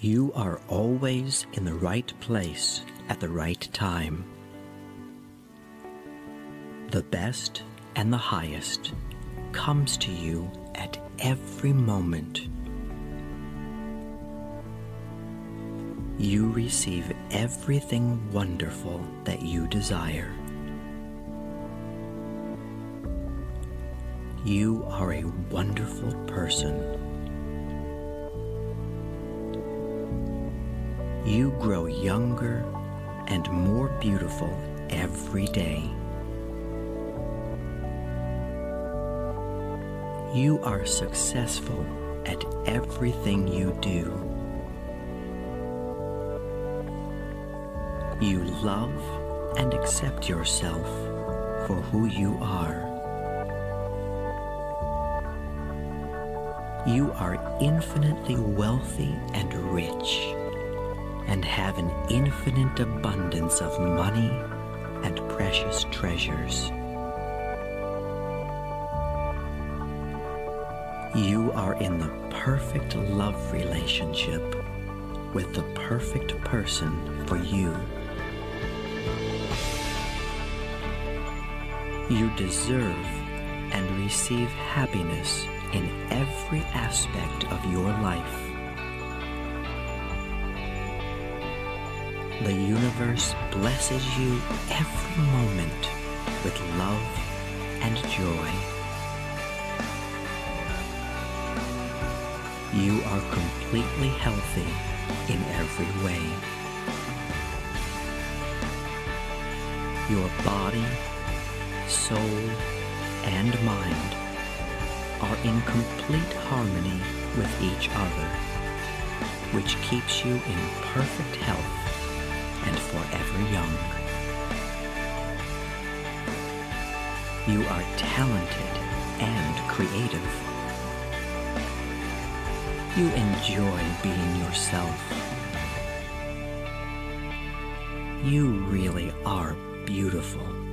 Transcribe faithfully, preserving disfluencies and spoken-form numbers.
You are always in the right place at the right time. The best and the highest comes to you at every moment. You receive everything wonderful that you desire. You are a wonderful person. You grow younger and more beautiful every day. You are successful at everything you do. You love and accept yourself for who you are. You are infinitely wealthy and rich, and have an infinite abundance of money and precious treasures. You are in the perfect love relationship with the perfect person for you. You deserve and receive happiness in every aspect of your life. The universe blesses you every moment with love and joy. You are completely healthy in every way. Your body, soul, and mind are in complete harmony with each other, which keeps you in perfect health and forever young. You are talented and creative. You enjoy being yourself. You really are beautiful.